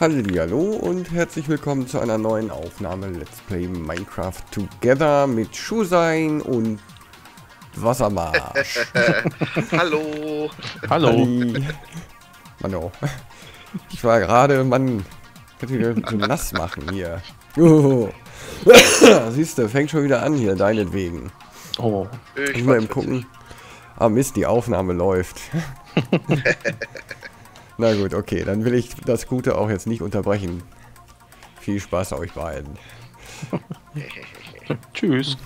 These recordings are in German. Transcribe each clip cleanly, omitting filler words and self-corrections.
Hallihallo und herzlich willkommen zu einer neuen Aufnahme Let's Play Minecraft Together mit Schusein und Wassermaß. Hallo! Hallo! Mann, oh. Ich war gerade, Mann, kannst du wieder so nass machen hier. Oh. Siehst du, fängt schon wieder an hier, deinetwegen. Oh, ich mal eben gucken. Ah Mist, die Aufnahme läuft. Na gut, okay, dann will ich das Gute auch jetzt nicht unterbrechen. Viel Spaß euch beiden. Tschüss.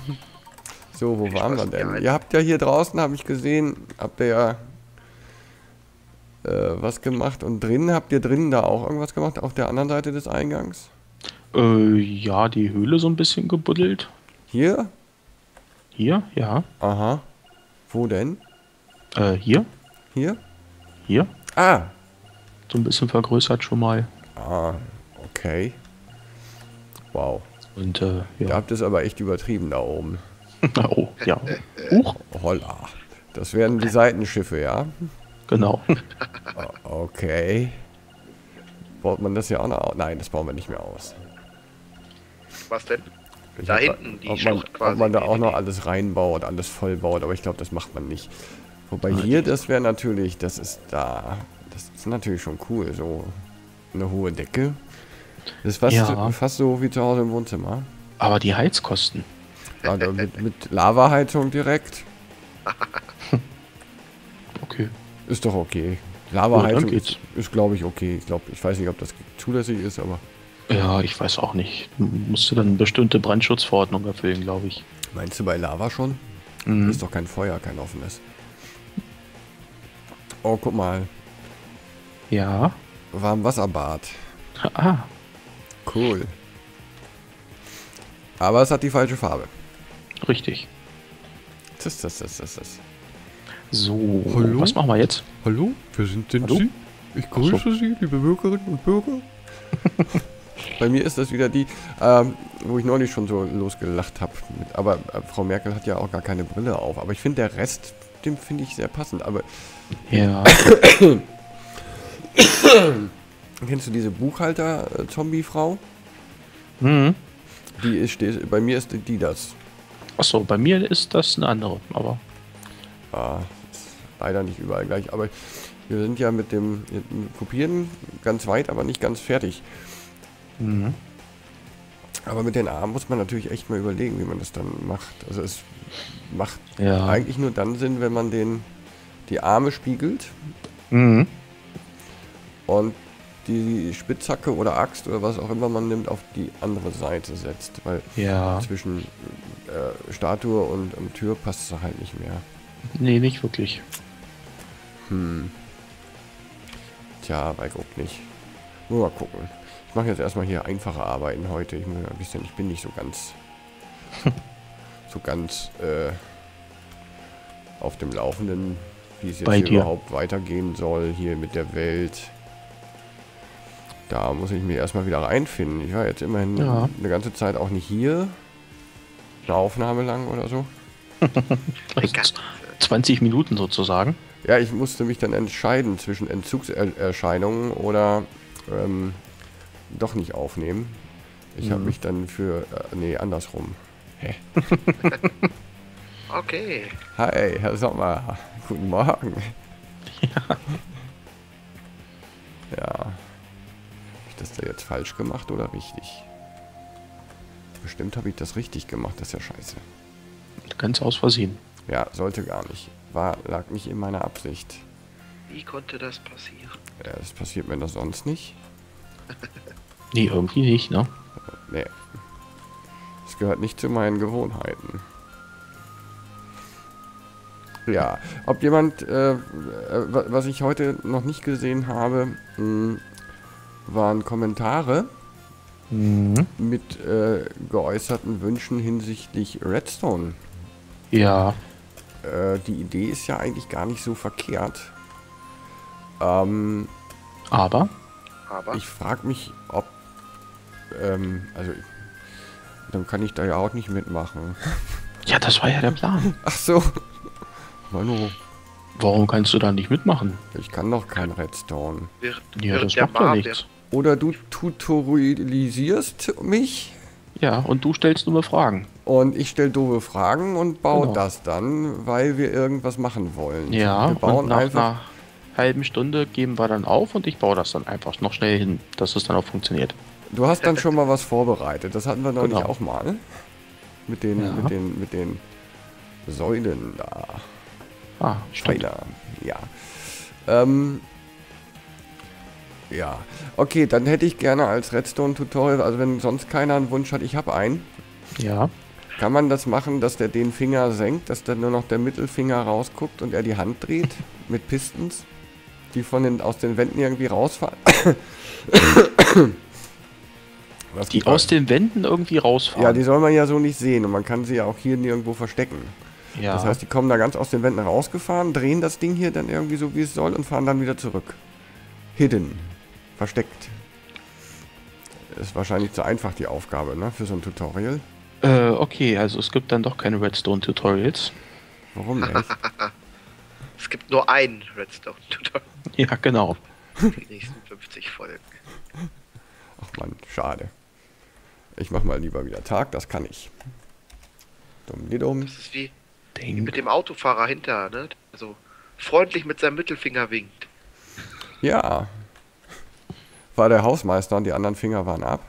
So, wo waren wir denn? Ihr habt ja hier draußen, habe ich gesehen, habt ihr ja was gemacht. Und drinnen, habt ihr drinnen da auch irgendwas gemacht, auf der anderen Seite des Eingangs? Ja, die Höhle so ein bisschen gebuddelt. Hier? Hier, ja. Aha. Wo denn? Hier. Hier? Hier. Ah! So ein bisschen vergrößert schon mal. Ah, okay. Wow. Und ja. Da habt ihr es aber echt übertrieben da oben. Oh, ja. Huch. Holla. Das wären die Seitenschiffe, ja? Genau. Okay. Baut man das ja auch noch aus? Nein, das bauen wir nicht mehr aus. Was denn? Da hinten, die Schlucht quasi. Ob man da auch noch alles reinbaut, alles vollbaut, aber ich glaube, das macht man nicht. Wobei hier, das wäre natürlich, das ist da... Das ist natürlich schon cool, so eine hohe Decke. Das ist fast, ja, fast so wie zu Hause im Wohnzimmer. Aber die Heizkosten. Ja, mit Lavaheizung direkt. Okay. Ist doch okay. Lavaheizung ist glaube ich, okay. Ich glaube, ich weiß nicht, ob das zulässig ist, aber... Ja, ich weiß auch nicht. Musst du dann eine bestimmte Brandschutzverordnung erfüllen, glaube ich. Meinst du bei Lava schon? Mhm. Ist doch kein Feuer, kein offenes. Oh, guck mal. Ja. Warm Wasserbad. Ah. Cool. Aber es hat die falsche Farbe. Richtig. Das. So, hallo? Was machen wir jetzt? Hallo, wer sind denn Sie? Ich grüße Sie, liebe Bürgerinnen und Bürger. Bei mir ist das wieder die, wo ich neulich schon so losgelacht habe. Aber Frau Merkel hat ja auch gar keine Brille auf. Aber ich finde, der Rest, dem finde ich sehr passend. Aber ja. Kennst du diese Buchhalter-Zombie-Frau? Mhm. Die ist, bei mir ist die das. Achso, bei mir ist das eine andere, aber... Ah, ist leider nicht überall gleich, aber wir sind ja mit dem Kopieren ganz weit, aber nicht ganz fertig. Mhm. Aber mit den Armen muss man natürlich echt mal überlegen, wie man das dann macht. Also es macht eigentlich nur dann Sinn, wenn man die Arme spiegelt. Mhm. Und die Spitzhacke oder Axt oder was auch immer man nimmt, auf die andere Seite setzt. Weil zwischen Statue und Tür passt es halt nicht mehr. Nee, nicht wirklich. Hm. Tja, bei Gott nicht. Nur mal gucken. Ich mache jetzt erstmal hier einfache Arbeiten heute. Ich muss ja wissen, ich bin nicht so ganz... auf dem Laufenden, wie es jetzt überhaupt weitergehen soll, hier mit der Welt... Da muss ich mir erstmal wieder reinfinden. Ich war jetzt immerhin eine ganze Zeit auch nicht hier. Eine Aufnahme lang oder so. 20 Minuten sozusagen. Ja, ich musste mich dann entscheiden zwischen Entzugserscheinungen oder doch nicht aufnehmen. Ich habe mich dann für... nee, andersrum. Hä? Okay. Hi, Herr Sommer. Guten Morgen. Ja. Ja. Ist das jetzt falsch gemacht oder richtig? Bestimmt habe ich das richtig gemacht, das ist ja scheiße. Ganz aus Versehen. Ja, sollte gar nicht. Lag nicht in meiner Absicht. Wie konnte das passieren? Ja, das passiert mir das sonst nicht. Nee, irgendwie nicht, ne? Nee. Das gehört nicht zu meinen Gewohnheiten. Ja, ob jemand, was ich heute noch nicht gesehen habe, waren Kommentare mit geäußerten Wünschen hinsichtlich Redstone. Ja. Die Idee ist ja eigentlich gar nicht so verkehrt. Aber? Ich frage mich, ob... also... Dann kann ich da ja auch nicht mitmachen. Ja, das war ja der Plan. Ach so. Manu. Warum kannst du da nicht mitmachen? Ich kann doch kein Redstone. Ja, das macht ja nichts. Oder du tutorialisierst mich. Ja, und du stellst dumme Fragen. Und ich stelle doofe Fragen und baue das dann, weil wir irgendwas machen wollen. Ja, wir bauen und nach einer halben Stunde geben wir dann auf und ich baue das dann einfach noch schnell hin, dass es dann auch funktioniert. Du hast dann schon mal was vorbereitet. Das hatten wir neulich auch mal. Mit den, mit den Säulen da. Ah, stimmt. Ja. Ja. Okay, dann hätte ich gerne als Redstone-Tutorial, also wenn sonst keiner einen Wunsch hat, ich habe einen. Ja. Kann man das machen, dass der den Finger senkt, dass dann nur noch der Mittelfinger rausguckt und er die Hand dreht mit Pistons, die von den, aus den Wänden irgendwie rausfallen? Die aus den Wänden irgendwie rausfallen? Ja, die soll man ja so nicht sehen und man kann sie ja auch hier nirgendwo verstecken. Ja. Das heißt, die kommen da ganz aus den Wänden rausgefahren, drehen das Ding hier dann irgendwie so, wie es soll und fahren dann wieder zurück. Hidden. Versteckt. Ist wahrscheinlich zu einfach die Aufgabe, ne? Für so ein Tutorial. Okay, also es gibt dann doch keine Redstone-Tutorials. Warum nicht? Es gibt nur ein Redstone-Tutorial. Ja, genau. Für die nächsten 50 Folgen. Ach man, schade. Ich mach mal lieber wieder Tag, das kann ich. Dumm. Das ist wie mit dem Autofahrer hinter, ne? Also freundlich mit seinem Mittelfinger winkt. Ja. War der Hausmeister und die anderen Finger waren ab.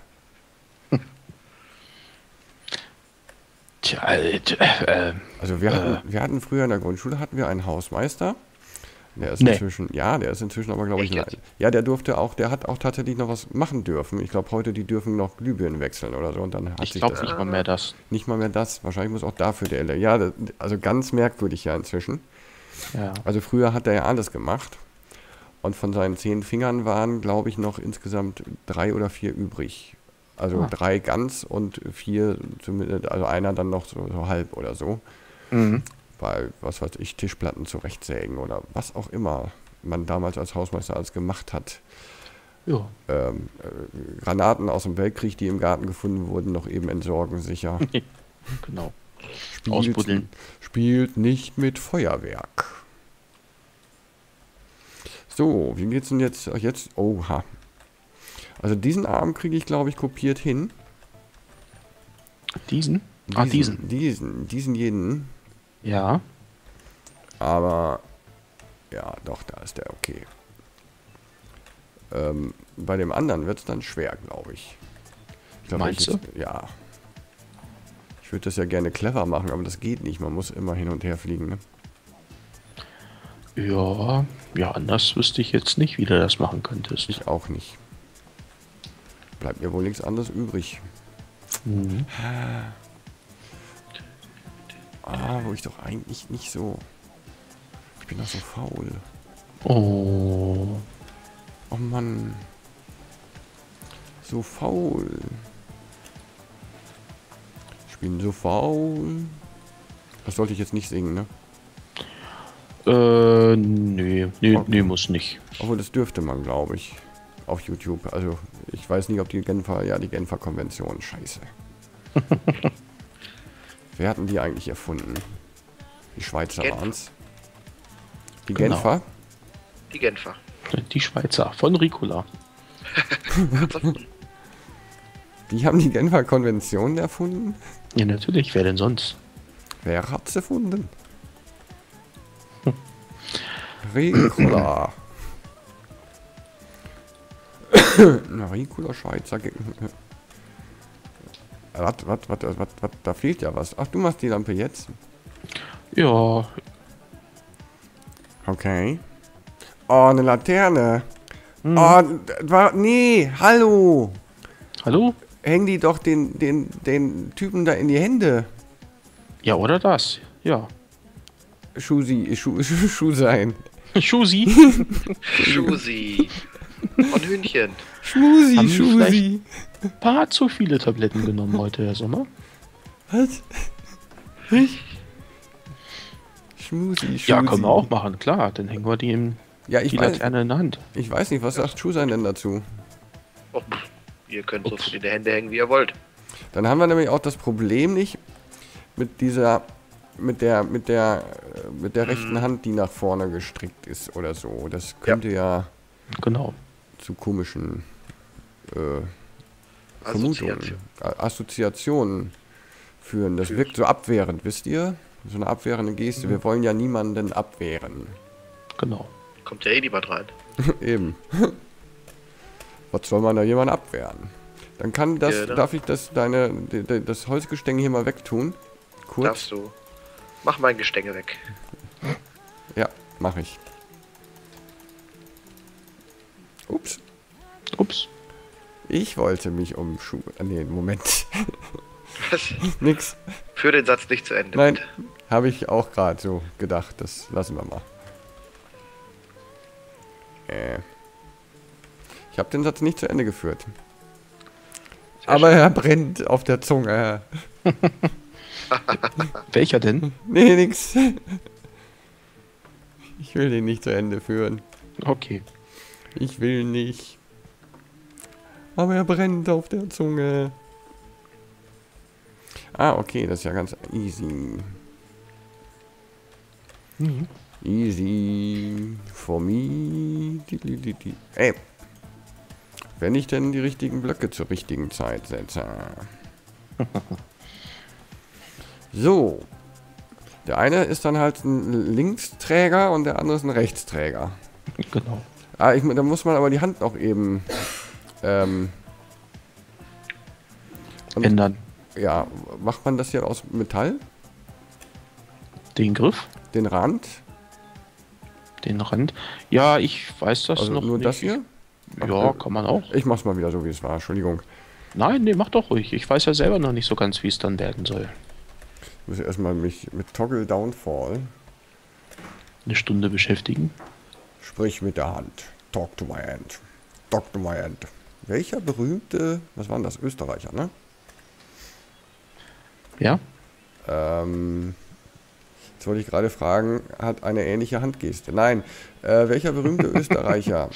Tja, also wir hatten früher in der Grundschule einen Hausmeister. Der ist inzwischen, der ist inzwischen aber, glaube ich, der durfte auch, der hat auch tatsächlich noch was machen dürfen. Ich glaube, heute, die dürfen noch Glühbirnen wechseln oder so. Und dann hat ich glaube nicht mal mehr das. Nicht mal mehr das. Wahrscheinlich muss auch dafür der LR. Ja, das, also ganz merkwürdig inzwischen. Ja. Also früher hat er ja alles gemacht. Und von seinen 10 Fingern waren, glaube ich, noch insgesamt 3 oder 4 übrig. Also 3 ganz und 4, zumindest, also einer dann noch so halb oder so. Mhm. Bei, was weiß ich, Tischplatten zurechtsägen oder was auch immer man damals als Hausmeister alles gemacht hat. Ja. Granaten aus dem Weltkrieg, die im Garten gefunden wurden, noch eben entsorgen, sicher. Genau. Ausbuddeln. Spielt nicht mit Feuerwerk. So, wie geht's denn jetzt? Oha. Also diesen Arm kriege ich, glaube ich, kopiert hin. Diesen? Ah, diesen. Diesen jeden. Ja. Aber, ja, doch, da ist der okay. Bei dem anderen wird es dann schwer, glaube ich. Meinst du? Ja. Ich würde das ja gerne clever machen, aber das geht nicht. Man muss immer hin und her fliegen, ne? Ja, anders wüsste ich jetzt nicht, wie du das machen könntest. Ich auch nicht. Bleibt mir wohl nichts anderes übrig. Mhm. Ah, wo ich doch eigentlich nicht so... Ich bin doch so faul. Oh. Oh Mann. So faul. Ich bin so faul. Das sollte ich jetzt nicht singen, ne? Nee, muss nicht. Obwohl, das dürfte man, glaube ich. Auf YouTube. Also, ich weiß nicht, ob die Genfer... Ja, die Genfer Konvention. Scheiße. Wer hatten die eigentlich erfunden? Die Schweizer waren's. Die Genfer? Die Genfer. Die Schweizer, von Ricola. Die haben die Genfer Konvention erfunden? Ja, natürlich. Wer denn sonst? Wer hat's erfunden? Ricola. Ricola Schweizer. Was, da fehlt ja was. Ach, du machst die Lampe jetzt? Ja. Okay. Oh, eine Laterne. Hm. Oh, nee, hallo. Hallo? Häng die doch den Typen da in die Hände. Ja, oder das? Ja. Schusein. Schusi? Schusi. Und Hühnchen. Schusi. Ein paar zu viele Tabletten genommen heute, Herr Sommer. Was? Ich? Schusi. Ja, können wir auch machen, klar. Dann hängen wir die, die Laterne in der Hand. Ich weiß nicht, was sagt Schusein denn dazu? Oh, ihr könnt so viele Hände hängen, wie ihr wollt. Dann haben wir nämlich auch das Problem nicht mit dieser... Mit der rechten Hand, die nach vorne gestrickt ist oder so. Das könnte ja zu komischen Vermutungen, Assoziationen führen. Das wirkt so abwehrend, wisst ihr? So eine abwehrende Geste. Mhm. Wir wollen ja niemanden abwehren. Genau. Kommt der eh niemand rein. Eben. Was soll man da jemanden abwehren? Dann kann das, ja, darf ich das, das Holzgestänge hier mal wegtun? Kurz. Darfst du. Mach mein Gestänge weg. Ja, mach ich. Ups. Ups. Ich wollte mich um Schuh... Nee, Moment. Was? Nix. Führ den Satz nicht zu Ende. Nein, habe ich auch gerade so gedacht. Das lassen wir mal. Ich habe den Satz nicht zu Ende geführt. Sehr aber schön. Er brennt auf der Zunge. Welcher denn? Nee, nix. Ich will den nicht zu Ende führen. Okay. Ich will nicht. Aber er brennt auf der Zunge. Ah, okay, das ist ja ganz easy. Mhm. Easy for me. Ey. Wenn ich denn die richtigen Blöcke zur richtigen Zeit setze. So. Der eine ist dann halt ein Linksträger und der andere ist ein Rechtsträger. Genau. Ah, da muss man aber die Hand noch eben ändern. Ja, macht man das hier aus Metall? Den Griff? Den Rand? Den Rand? Ja, ich weiß das also noch nur nicht. Das hier? Ja, kann man auch. Ich mach's mal wieder so, wie es war. Entschuldigung. Nein, nee, mach doch ruhig. Ich weiß ja selber noch nicht so ganz, wie es dann werden soll. Ich muss erstmal mich mit Toggle Downfall eine Stunde beschäftigen. Sprich mit der Hand. Talk to my hand. Talk to my hand. Welcher berühmte... Was waren das? Österreicher, ne? Ja. Jetzt wollte ich gerade fragen, hat eine ähnliche Handgeste. Nein. Welcher berühmte Österreicher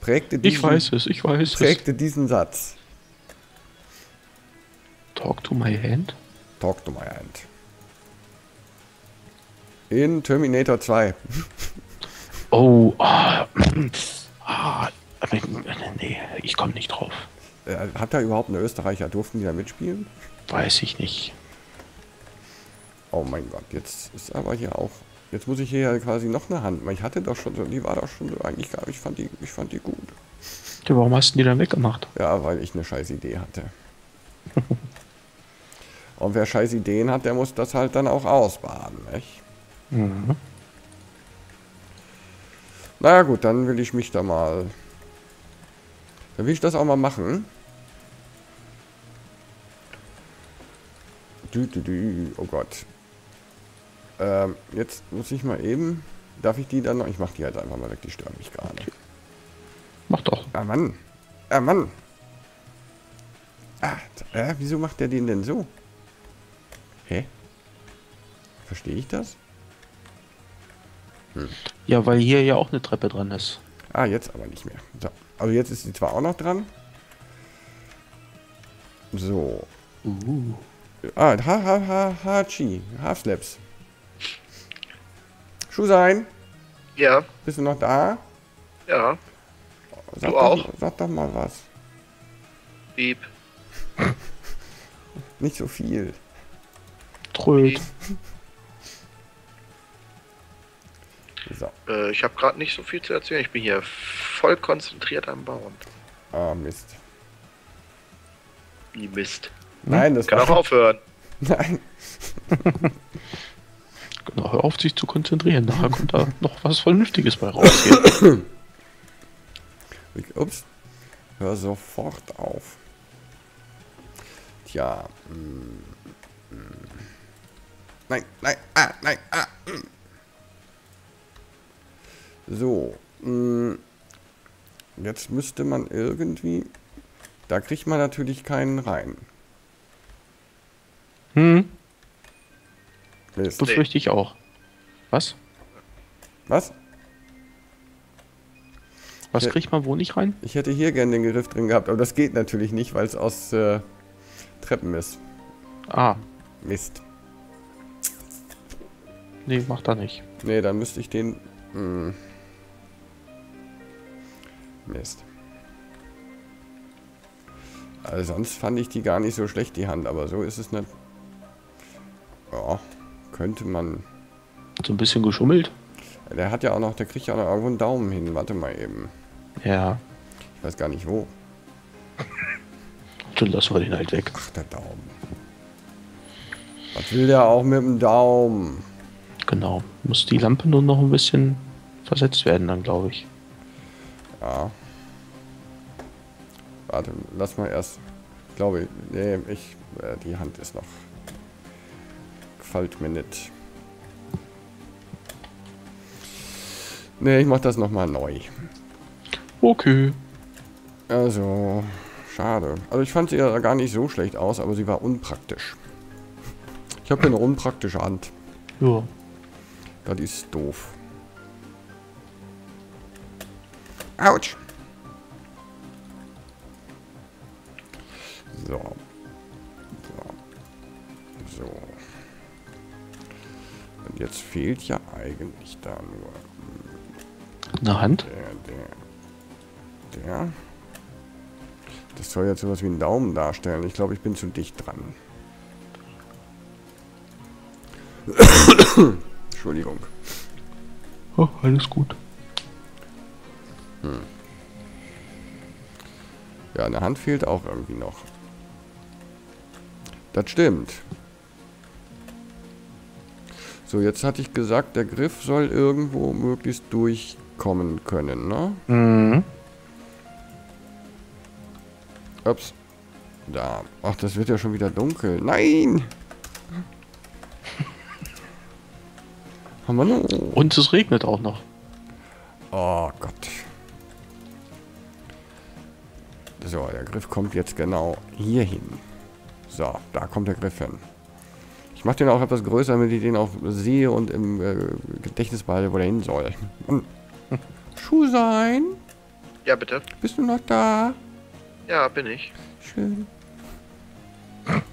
prägte diesen, prägte diesen Satz? Talk to my hand? Talk to my hand. In Terminator 2. Oh, nee, ich komme nicht drauf. Hat da überhaupt ein Österreicher? Durften die da mitspielen? Weiß ich nicht. Oh mein Gott, jetzt ist aber hier auch... Jetzt muss ich hier ja quasi noch eine Hand. Ich hatte doch schon so, die war doch schon so eigentlich gar nicht. Ich fand die gut. Ja, warum hast du die dann weggemacht? Ja, weil ich eine scheiß Idee hatte. Und wer scheiß Ideen hat, der muss das halt dann auch ausbaden, nicht? Mhm. Na gut, dann will ich mich da mal... Dann will ich das auch mal machen. Oh Gott. Jetzt muss ich mal eben... Darf ich die dann noch... Ich mach die halt einfach mal weg, die stören mich gar nicht. Mach doch. Ah, Mann. Ah, Mann. Ah, wieso macht der den denn so? Hä? Verstehe ich das? Hm. Ja, weil hier ja auch eine Treppe dran ist. Ah, jetzt aber nicht mehr. So. Also jetzt ist sie zwar auch noch dran. So. Ah, Hachi. Half-Slaps. Schusein. Ja. Bist du noch da? Ja. Sag du doch, auch? Sag doch mal was. Piep. Nicht so viel. Tröd. So. Ich habe gerade nicht so viel zu erzählen. Ich bin hier voll konzentriert am Bauen. Ah, Mist. Wie Mist? Nein, das kann auch aufhören. Nein. Genau, hör auf, sich zu konzentrieren. Nachher kommt da noch was Vernünftiges bei raus. Ups. Hör sofort auf. Tja. Nein, nein, ah, nein, ah. So. Jetzt müsste man irgendwie... Da kriegt man natürlich keinen rein. Hm. Mist. Befürchte ich auch. Was? Was? Was kriegt man wo nicht rein? Ich hätte hier gerne den Griff drin gehabt, aber das geht natürlich nicht, weil es aus Treppen ist. Ah. Mist. Nee, macht er nicht. Nee, dann müsste ich den... Mist. Also sonst fand ich die gar nicht so schlecht, die Hand, aber so ist es nicht. Ja, könnte man. So ein bisschen geschummelt. Der hat ja auch noch, der kriegt ja auch noch irgendwo einen Daumen hin. Warte mal eben. Ja. Ich weiß gar nicht wo. Dann lassen wir den halt weg. Ach, der Daumen. Was will der auch mit dem Daumen? Genau. Muss die Lampe nur noch ein bisschen versetzt werden dann, glaube ich. Ja. Warte, lass mal erst. Glaube ich. Nee, die Hand ist noch. Gefällt mir nicht. Ne, ich mach das nochmal neu. Okay. Also, schade. Also ich fand sie ja gar nicht so schlecht aus, aber sie war unpraktisch. Ich habe ja eine unpraktische Hand. Ja. Das ist doof. Autsch. So. So. So. Und jetzt fehlt ja eigentlich da nur... Eine Hand? Der. Das soll jetzt sowas wie einen Daumen darstellen. Ich glaube, ich bin zu dicht dran. Entschuldigung. Oh, alles gut. Hm. Ja, eine Hand fehlt auch irgendwie noch. Das stimmt. So, jetzt hatte ich gesagt, der Griff soll irgendwo möglichst durchgehen kommen können, ne? Mhm. Ups. Da. Ach, das wird ja schon wieder dunkel. Nein! Und es regnet auch noch. Oh Gott. So, der Griff kommt jetzt genau hier hin. So, da kommt der Griff hin. Ich mache den auch etwas größer, damit ich den auch sehe und im Gedächtnis behalte, wo der hin soll. Schusein? Ja, bitte. Bist du noch da? Ja, bin ich. Schön.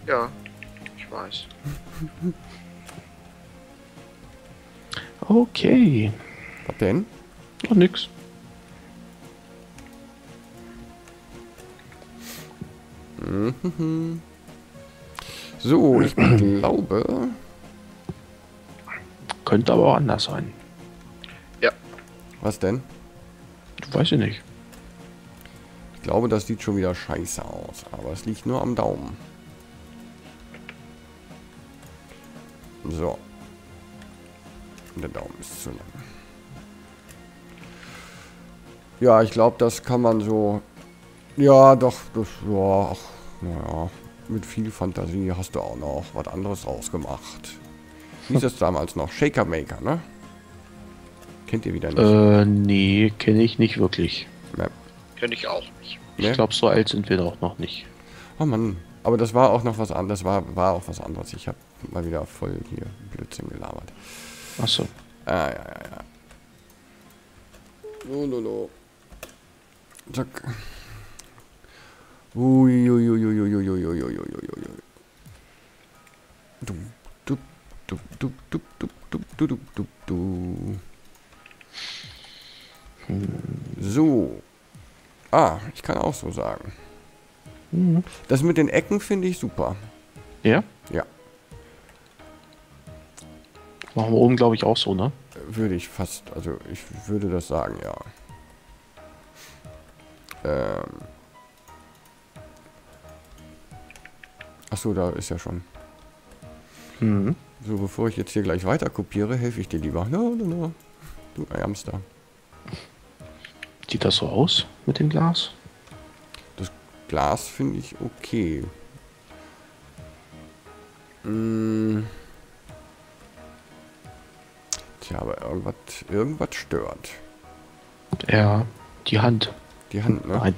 Ja, ich weiß. Okay. Was denn? Noch nix. So, ich glaube... Könnte aber auch anders sein. Was denn? Weiß ich nicht. Ich glaube, das sieht schon wieder scheiße aus. Aber es liegt nur am Daumen. So. Der Daumen ist zu lang. Ja, ich glaube, das kann man so... Ja, doch. Das, ja, ach, naja. Mit viel Fantasie hast du auch noch was anderes rausgemacht. Hieß es damals noch? Shaker Maker, ne? Kennt ihr wieder nicht? Nee, kenne ich nicht wirklich. Ja. Kenne ich auch nicht. Ich glaube, so alt sind wir doch noch nicht. Oh Mann, aber das war auch noch was anderes. War auch was anderes. Ich habe mal wieder voll hier Blödsinn gelabert. Ach so. Ah, ja. Lololo. Zack. So. Ah, ich kann auch so sagen. Mhm. Das mit den Ecken finde ich super. Ja? Ja. Machen wir oben, glaube ich, auch so, ne? Würde ich fast, also ich würde das sagen, ja. Achso, da ist ja schon. Mhm. So, bevor ich jetzt hier gleich weiter kopiere, helfe ich dir lieber. No. Du Ärmster. Sieht das so aus mit dem Glas? Das Glas finde ich okay. Tja, aber irgendwas stört. Ja, die Hand. Die Hand, ne?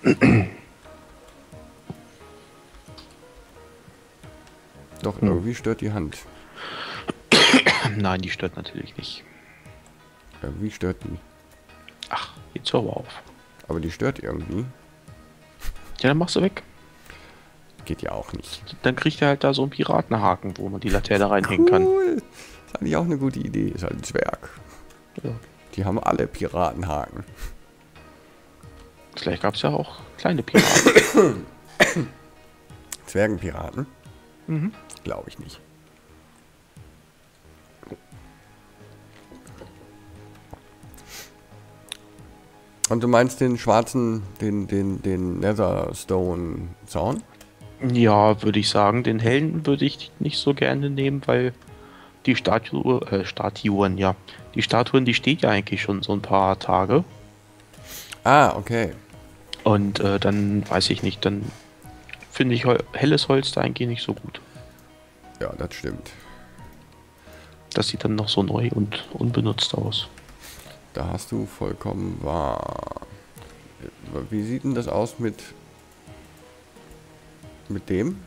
Nein. Doch, irgendwie stört die Hand. Nein, die stört natürlich nicht. Irgendwie stört die. Ach, jetzt hör aber auf. Aber die stört irgendwie. Ja, dann machst du weg. Geht ja auch nicht. Dann kriegt er halt da so einen Piratenhaken, wo man die Laterne reinhängen kann. Cool. Das ist eigentlich auch eine gute Idee. Ist halt ein Zwerg. Ja. Die haben alle Piratenhaken. Vielleicht gab es ja auch kleine Piraten. Zwergenpiraten? Mhm. Glaube ich nicht. Und du meinst den schwarzen, den Netherstone-Zaun? Ja, würde ich sagen. Den hellen würde ich nicht so gerne nehmen, weil die Statuen, die steht ja eigentlich schon so ein paar Tage. Ah, okay. Und dann weiß ich nicht, dann finde ich helles Holz da eigentlich nicht so gut. Ja, das stimmt. Das sieht dann noch so neu und unbenutzt aus. Da hast du vollkommen wahr. Wie sieht denn das aus mit dem?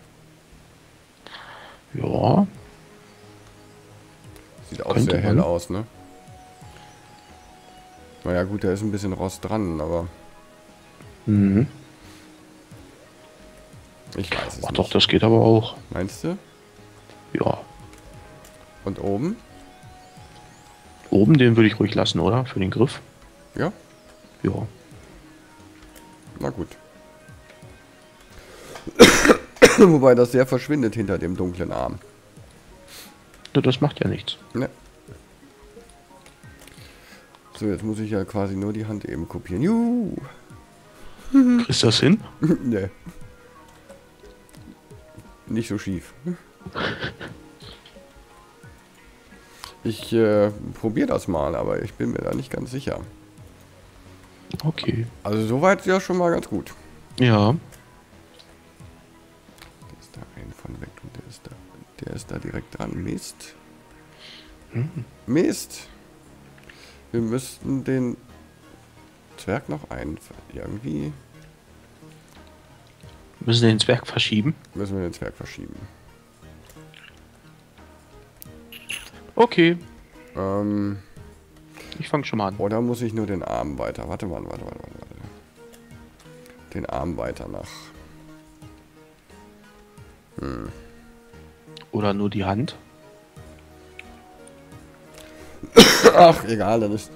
Ja. Sieht auch sehr hell aus, ne? Naja gut, da ist ein bisschen Rost dran, aber... Mhm. Ich weiß es nicht. Doch, das geht aber auch. Meinst du? Ja. Und oben? Oben, den würde ich ruhig lassen, oder? Für den Griff. Ja? Ja. Na gut. Wobei das sehr verschwindet hinter dem dunklen Arm. Ja, das macht ja nichts. Ne. So, jetzt muss ich ja quasi nur die Hand eben kopieren. Juhu! Ist das hin? Ne. Nicht so schief. Ich probiere das mal, aber ich bin mir da nicht ganz sicher. Okay. Also soweit ja schon mal ganz gut. Ja. Der ist da ein von weg und der ist da direkt dran. Mist. Hm. Mist. Wir müssten den Zwerg noch irgendwie... Müssen wir den Zwerg verschieben? Müssen wir den Zwerg verschieben. Okay. Ich fange schon mal an. Oder muss ich nur den Arm weiter? Warte mal, warte. Den Arm weiter nach. Hm. Oder nur die Hand? Ach, egal, dann ist...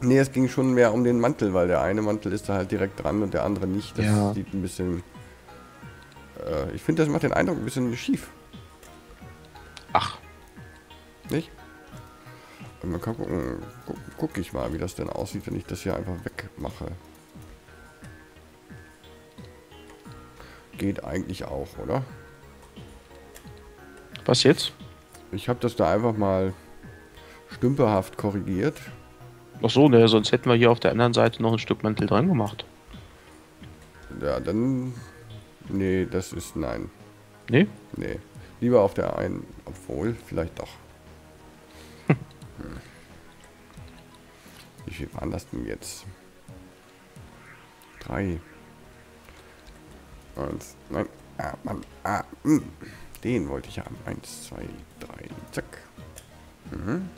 Nee, es ging schon mehr um den Mantel, weil der eine Mantel ist da halt direkt dran und der andere nicht. Das ja. Sieht ein bisschen... ich finde, das macht den Eindruck ein bisschen schief. Ach. Nicht? Und man kann gucken, guck ich mal, wie das denn aussieht, wenn ich das hier einfach wegmache. Geht eigentlich auch, oder? Was jetzt? Ich habe das da einfach mal stümperhaft korrigiert. Ach so, ne, sonst hätten wir hier auf der anderen Seite noch ein Stück Mantel dran gemacht. Ja, dann... Nee, das ist... Nein. Nee? Nee. Lieber auf der einen... Obwohl, vielleicht doch. Wie viel waren das denn jetzt? 3. 1, nein. Ah, Mann. Ah, mh. Den wollte ich ja haben. 1, 2, 3. Zack. Mhm.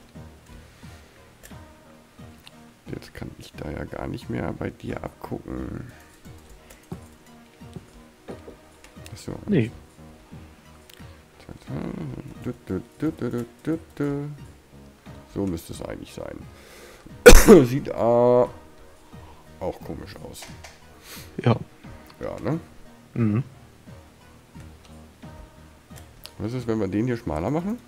Jetzt kann ich da ja gar nicht mehr bei dir abgucken. Achso. Nee. So müsste es eigentlich sein. Sieht auch komisch aus. Ja. Ja, ne? Mhm. Was ist, wenn wir den hier schmaler machen?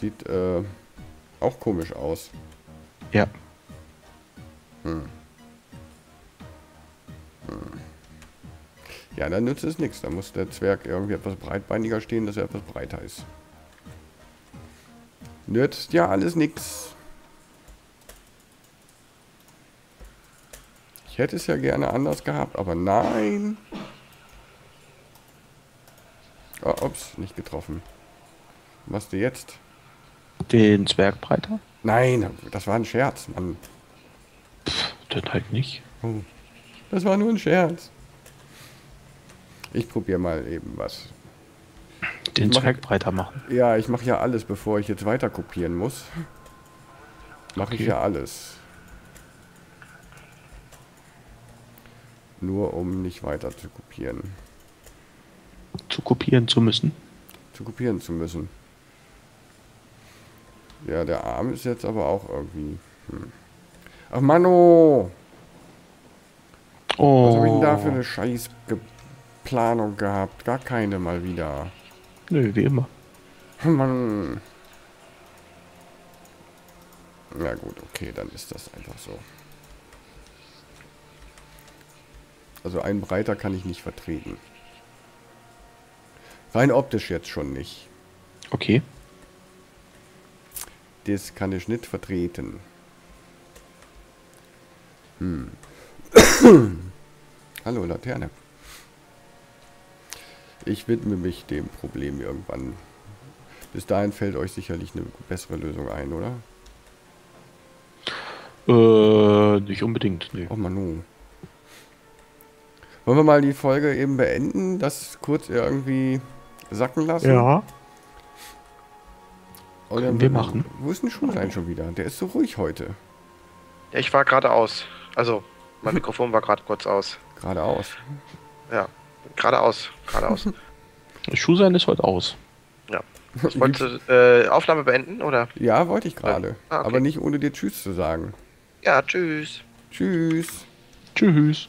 Sieht auch komisch aus. Ja. Hm. Hm. Ja, dann nützt es nichts. Da muss der Zwerg irgendwie etwas breitbeiniger stehen, dass er etwas breiter ist. Nützt ja alles nichts. Ich hätte es ja gerne anders gehabt, aber nein. Oh, ups, nicht getroffen. Was du jetzt? Den Zwerg breiter? Nein, das war ein Scherz, Mann. Pff, dann halt nicht. Oh, das war nur ein Scherz. Ich probiere mal eben was. Den Zwerg breiter machen. Ja, ich mache ja alles, bevor ich jetzt weiter kopieren muss. Mache ich ja alles. Nur um nicht weiter zu kopieren. Zu kopieren zu müssen? Zu kopieren zu müssen. Ja, der Arm ist jetzt aber auch irgendwie... Hm. Ach, Mano! Oh. Was habe ich denn da für eine scheiß Planung gehabt? Gar keine mal wieder. Nö, wie immer. Mann. Ja gut, okay, dann ist das einfach so. Also einen breiter kann ich nicht vertreten. Rein optisch jetzt schon nicht. Okay. Das kann ich nicht vertreten. Hm. Hallo, Laterne. Ich widme mich dem Problem irgendwann. Bis dahin fällt euch sicherlich eine bessere Lösung ein, oder? Nicht unbedingt, nee. Oh Manu. Wollen wir mal die Folge eben beenden? Das kurz irgendwie sacken lassen? Ja. Können wir machen. Wo ist denn Schusein schon wieder? Der ist so ruhig heute. Ich war gerade aus. Also, mein Mikrofon war gerade kurz aus. Geradeaus? Ja, geradeaus. Geradeaus. Schusein ist heute aus. Ja. Ich wollte Aufnahme beenden, oder? Ja, wollte ich gerade. Ah, okay. Aber nicht ohne dir Tschüss zu sagen. Ja, Tschüss. Tschüss. Tschüss.